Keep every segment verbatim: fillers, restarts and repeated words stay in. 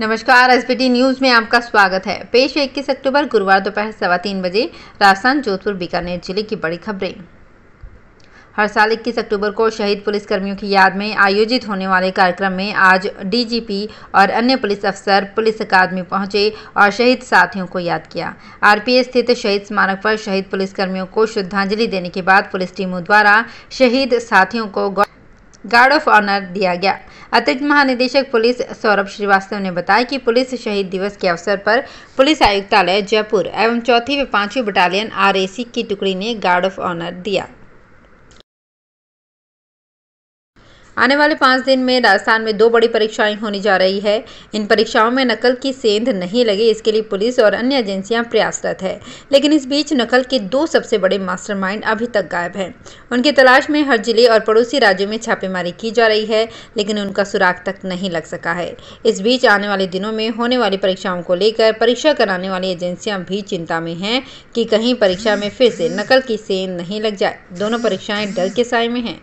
नमस्कार, आरएसपीटी न्यूज़ में आपका स्वागत है। पेश है इक्कीस अक्टूबर गुरुवार दोपहर सवा तीन बजे राजस्थान जोधपुर बीकानेर जिले की बड़ी खबरें। हर साल इक्कीस अक्टूबर को शहीद पुलिसकर्मियों की याद में आयोजित होने वाले कार्यक्रम में आज डीजीपी और अन्य पुलिस अफसर पुलिस अकादमी पहुंचे और शहीद साथियों को याद किया। आरपीए स्थित शहीद स्मारक पर शहीद पुलिसकर्मियों को श्रद्धांजलि देने के बाद पुलिस टीमों द्वारा शहीद साथियों को गार्ड ऑफ ऑनर दिया गया। अतिरिक्त महानिदेशक पुलिस सौरभ श्रीवास्तव ने बताया कि पुलिस शहीद दिवस के अवसर पर पुलिस आयुक्तालय जयपुर एवं चौथी व पांचवी बटालियन आरएसी की टुकड़ी ने गार्ड ऑफ ऑनर दिया। आने वाले पाँच दिन में राजस्थान में दो बड़ी परीक्षाएं होने जा रही है। इन परीक्षाओं में नकल की सेंध नहीं लगे, इसके लिए पुलिस और अन्य एजेंसियां प्रयासरत है, लेकिन इस बीच नकल के दो सबसे बड़े मास्टरमाइंड अभी तक गायब हैं। उनकी तलाश में हर जिले और पड़ोसी राज्यों में छापेमारी की जा रही है, लेकिन उनका सुराग तक नहीं लग सका है। इस बीच आने वाले दिनों में होने वाली परीक्षाओं को लेकर परीक्षा कराने वाली एजेंसियां भी चिंता में हैं कि कहीं परीक्षा में फिर से नकल की सेंध नहीं लग जाए। दोनों परीक्षाएँ डर के साए में हैं।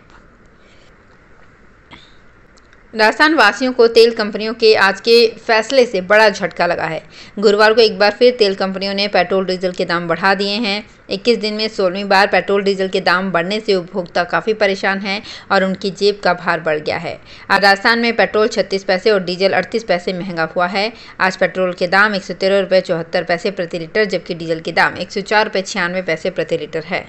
राजस्थान वासियों को तेल कंपनियों के आज के फैसले से बड़ा झटका लगा है। गुरुवार को एक बार फिर तेल कंपनियों ने पेट्रोल डीजल के दाम बढ़ा दिए हैं। इक्कीस दिन में सोलहवीं बार पेट्रोल डीजल के दाम बढ़ने से उपभोक्ता काफ़ी परेशान हैं और उनकी जेब का भार बढ़ गया है। आज राजस्थान में पेट्रोल छत्तीस पैसे और डीजल अड़तीस पैसे महंगा हुआ है। आज पेट्रोल के दाम एक सौ तेरह रुपये चौहत्तर पैसे प्रति लीटर, जबकि डीजल के दाम एक सौ चार रुपये छियानवे पैसे प्रति लीटर है।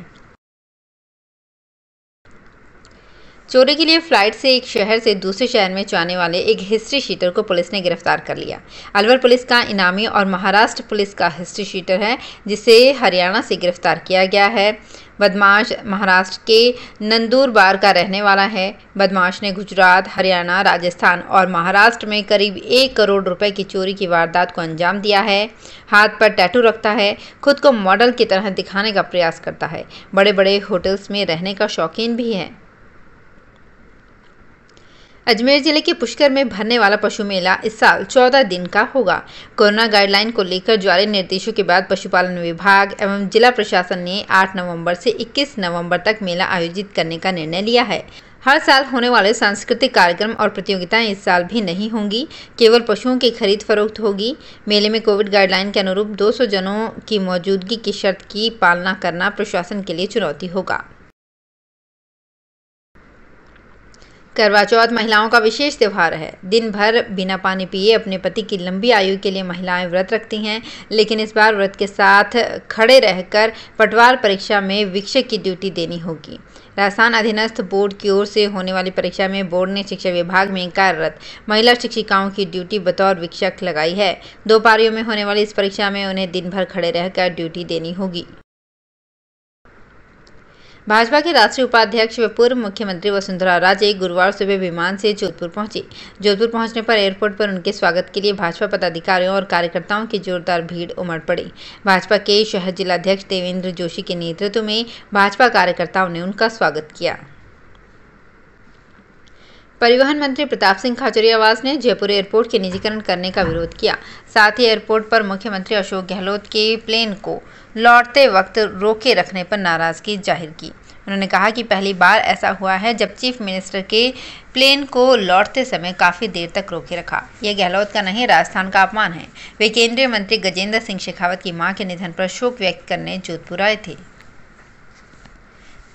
चोरी के लिए फ्लाइट से एक शहर से दूसरे शहर में जाने वाले एक हिस्ट्री शीटर को पुलिस ने गिरफ्तार कर लिया। अलवर पुलिस का इनामी और महाराष्ट्र पुलिस का हिस्ट्री शीटर है, जिसे हरियाणा से गिरफ्तार किया गया है। बदमाश महाराष्ट्र के नंदूरबार का रहने वाला है। बदमाश ने गुजरात, हरियाणा, राजस्थान और महाराष्ट्र में करीब एक करोड़ रुपए की चोरी की वारदात को अंजाम दिया है। हाथ पर टैटू रखता है, खुद को मॉडल की तरह दिखाने का प्रयास करता है, बड़े बड़े होटल्स में रहने का शौकीन भी है। अजमेर जिले के पुष्कर में भरने वाला पशु मेला इस साल चौदह दिन का होगा। कोरोना गाइडलाइन को लेकर जारी निर्देशों के बाद पशुपालन विभाग एवं जिला प्रशासन ने आठ नवंबर से इक्कीस नवंबर तक मेला आयोजित करने का निर्णय लिया है। हर साल होने वाले सांस्कृतिक कार्यक्रम और प्रतियोगिताएं इस साल भी नहीं होंगी, केवल पशुओं की खरीद फरोख्त होगी। मेले में कोविड गाइडलाइन के अनुरूप दो सौ जनों की मौजूदगी की शर्त की पालना करना प्रशासन के लिए चुनौती होगा। करवा चौथ महिलाओं का विशेष त्यौहार है। दिन भर बिना पानी पिए अपने पति की लंबी आयु के लिए महिलाएं व्रत रखती हैं, लेकिन इस बार व्रत के साथ खड़े रहकर पटवार परीक्षा में वीक्षक की ड्यूटी देनी होगी। राजस्थान अधीनस्थ बोर्ड की ओर से होने वाली परीक्षा में बोर्ड ने शिक्षा विभाग में कार्यरत महिला शिक्षिकाओं की ड्यूटी बतौर वीक्षक लगाई है। दो पारियों में होने वाली इस परीक्षा में उन्हें दिन भर खड़े रहकर ड्यूटी देनी होगी। भाजपा के राष्ट्रीय उपाध्यक्ष व पूर्व मुख्यमंत्री वसुंधरा राजे गुरुवार सुबह विमान से जोधपुर पहुंचे। जोधपुर पहुंचने पर एयरपोर्ट पर उनके स्वागत के लिए भाजपा पदाधिकारियों और कार्यकर्ताओं की जोरदार भीड़ उमड़ पड़ी। भाजपा के शहर जिलाध्यक्ष देवेंद्र जोशी के नेतृत्व में भाजपा कार्यकर्ताओं ने उनका स्वागत किया। परिवहन मंत्री प्रताप सिंह खाचरियावास ने जयपुर एयरपोर्ट के निजीकरण करने का विरोध किया। साथ ही एयरपोर्ट पर मुख्यमंत्री अशोक गहलोत के प्लेन को लौटते वक्त रोके रखने पर नाराज़गी जाहिर की। उन्होंने कहा कि पहली बार ऐसा हुआ है जब चीफ मिनिस्टर के प्लेन को लौटते समय काफ़ी देर तक रोके रखा। यह गहलोत का नहीं, राजस्थान का अपमान है। वे केंद्रीय मंत्री गजेंद्र सिंह शेखावत की माँ के निधन पर शोक व्यक्त करने जोधपुर आए थे।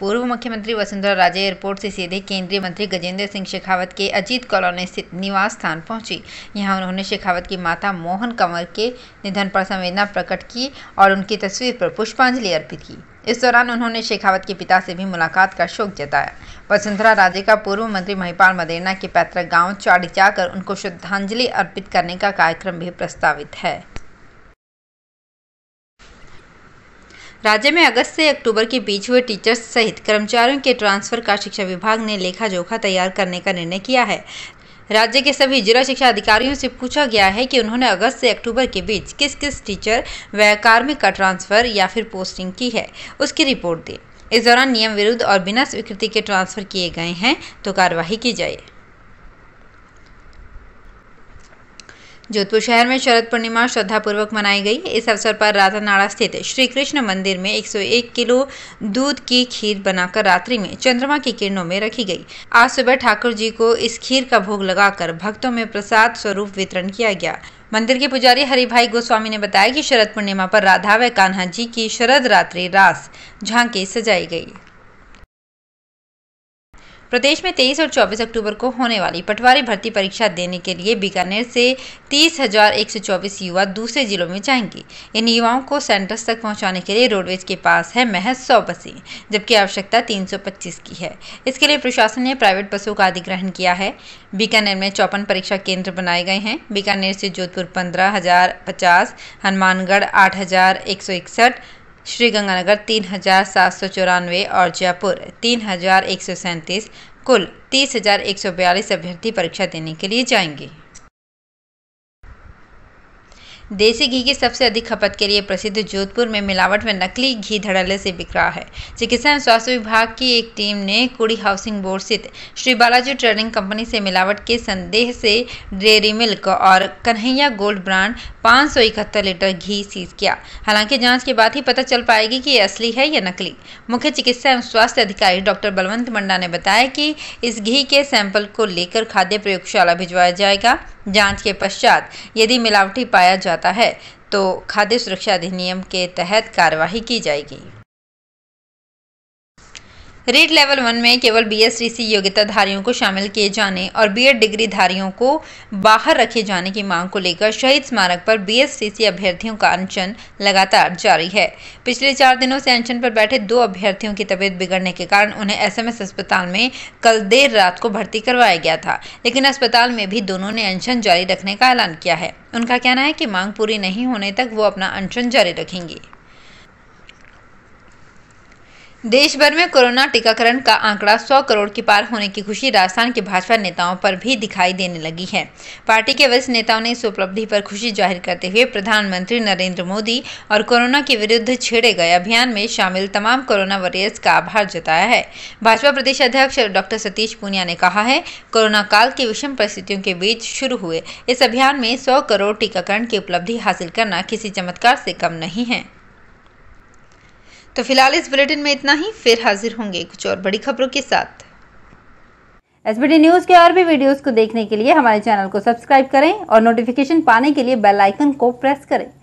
पूर्व मुख्यमंत्री वसुंधरा राजे एयरपोर्ट से सीधे केंद्रीय मंत्री गजेंद्र सिंह शेखावत के अजीत कॉलोनी स्थित निवास स्थान पहुंची। यहां उन्होंने शेखावत की माता मोहन कंवर के निधन पर संवेदना प्रकट की और उनकी तस्वीर पर पुष्पांजलि अर्पित की। इस दौरान उन्होंने शेखावत के पिता से भी मुलाकात का शोक जताया। वसुंधरा राजे का पूर्व मंत्री महिपाल मदेना के पैतृक गाँव चाड़ी जाकर उनको श्रद्धांजलि अर्पित करने का कार्यक्रम भी प्रस्तावित है। राज्य में अगस्त से अक्टूबर के बीच हुए टीचर्स सहित कर्मचारियों के ट्रांसफर का शिक्षा विभाग ने लेखा जोखा तैयार करने का निर्णय किया है। राज्य के सभी जिला शिक्षा अधिकारियों से पूछा गया है कि उन्होंने अगस्त से अक्टूबर के बीच किस किस टीचर व कार्मिक का ट्रांसफर या फिर पोस्टिंग की है, उसकी रिपोर्ट दें। इस दौरान नियम विरुद्ध और बिना स्वीकृति के ट्रांसफर किए गए हैं तो कार्यवाही की जाए। जोधपुर शहर में शरद पूर्णिमा श्रद्धापूर्वक मनाई गई। इस अवसर पर राधानाड़ा स्थित श्री कृष्ण मंदिर में एक सौ एक किलो दूध की खीर बनाकर रात्रि में चंद्रमा की किरणों में रखी गई। आज सुबह ठाकुर जी को इस खीर का भोग लगाकर भक्तों में प्रसाद स्वरूप वितरण किया गया। मंदिर के पुजारी हरी भाई गोस्वामी ने बताया कि शरद पूर्णिमा पर राधा व कान्हा जी की शरद रात्रि रास झांकी सजाई गई। प्रदेश में तेईस और चौबीस अक्टूबर को होने वाली पटवारी भर्ती परीक्षा देने के लिए बीकानेर से तीस हज़ार एक सौ चौबीस युवा दूसरे जिलों में जाएंगे। इन युवाओं को सेंटर्स तक पहुंचाने के लिए रोडवेज के पास है महज सौ बसें, जबकि आवश्यकता तीन सौ पच्चीस की है। इसके लिए प्रशासन ने प्राइवेट बसों का अधिग्रहण किया है। बीकानेर में चौपन परीक्षा केंद्र बनाए गए हैं। बीकानेर से जोधपुर पंद्रह हज़ार पचास, हनुमानगढ़ आठ हज़ार एक सौ इकसठ, श्रीगंगानगर तीन हजार सात सौ चौरानवे और जयपुर तीन हजार एक सौ सैंतीस, कुल तीस हजार एक सौ बयालीस अभ्यर्थी परीक्षा देने के लिए जाएंगे। देसी घी की सबसे अधिक खपत के लिए प्रसिद्ध जोधपुर में मिलावट में नकली घी धड़ल्ले से बिक रहा है। चिकित्सा एवं स्वास्थ्य विभाग की एक टीम ने कुड़ी हाउसिंग बोर्ड स्थित श्री बालाजी ट्रेडिंग कंपनी से मिलावट के संदेह से डेयरी मिल्क और कन्हैया गोल्ड ब्रांड पाँच सौ इकहत्तर लीटर घी सीज किया। हालांकि जांच के बाद ही पता चल पाएगी कि ये असली है या नकली। मुख्य चिकित्सा एवं स्वास्थ्य अधिकारी डॉक्टर बलवंत मंडा ने बताया कि इस घी के सैंपल को लेकर खाद्य प्रयोगशाला भिजवाया जाएगा। जांच के पश्चात यदि मिलावटी पाया जाता है तो खाद्य सुरक्षा अधिनियम के तहत कार्रवाई की जाएगी। रीट लेवल वन में केवल बीएसटीसी योग्यताधारियों को शामिल किए जाने और बीएड डिग्रीधारियों को बाहर रखे जाने की मांग को लेकर शहीद स्मारक पर बीएसटीसी अभ्यर्थियों का अनशन लगातार जारी है। पिछले चार दिनों से अनशन पर बैठे दो अभ्यर्थियों की तबीयत बिगड़ने के कारण उन्हें एसएमएस अस्पताल में कल देर रात को भर्ती करवाया गया था, लेकिन अस्पताल में भी दोनों ने अनशन जारी रखने का ऐलान किया है। उनका कहना है कि मांग पूरी नहीं होने तक वो अपना अनशन जारी रखेंगे। देश भर में कोरोना टीकाकरण का आंकड़ा सौ करोड़ के पार होने की खुशी राजस्थान के भाजपा नेताओं पर भी दिखाई देने लगी है। पार्टी के वरिष्ठ नेताओं ने इस उपलब्धि पर खुशी जाहिर करते हुए प्रधानमंत्री नरेंद्र मोदी और कोरोना के विरुद्ध छेड़े गए अभियान में शामिल तमाम कोरोना वॉरियर्स का आभार जताया है। भाजपा प्रदेश अध्यक्ष डॉक्टर सतीश पूनिया ने कहा है, कोरोना काल की विषम परिस्थितियों के बीच शुरू हुए इस अभियान में सौ करोड़ टीकाकरण की उपलब्धि हासिल करना किसी चमत्कार से कम नहीं है। तो फिलहाल इस बुलेटिन में इतना ही। फिर हाजिर होंगे कुछ और बड़ी खबरों के साथ। एसपीटी न्यूज के और भी वीडियोस को देखने के लिए हमारे चैनल को सब्सक्राइब करें और नोटिफिकेशन पाने के लिए बेल आइकन को प्रेस करें।